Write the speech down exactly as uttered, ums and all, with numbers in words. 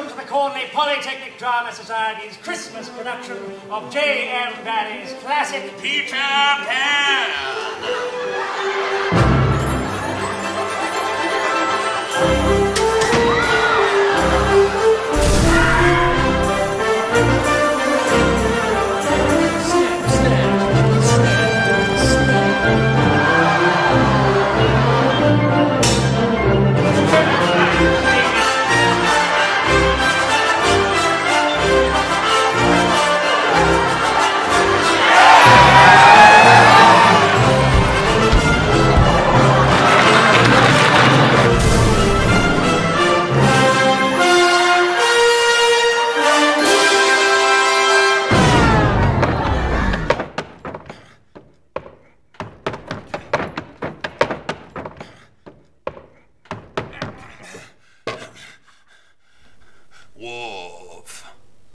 Welcome to the Cornley Polytechnic Drama Society's Christmas production of J M Barrie's classic Peter Pan. Whoa.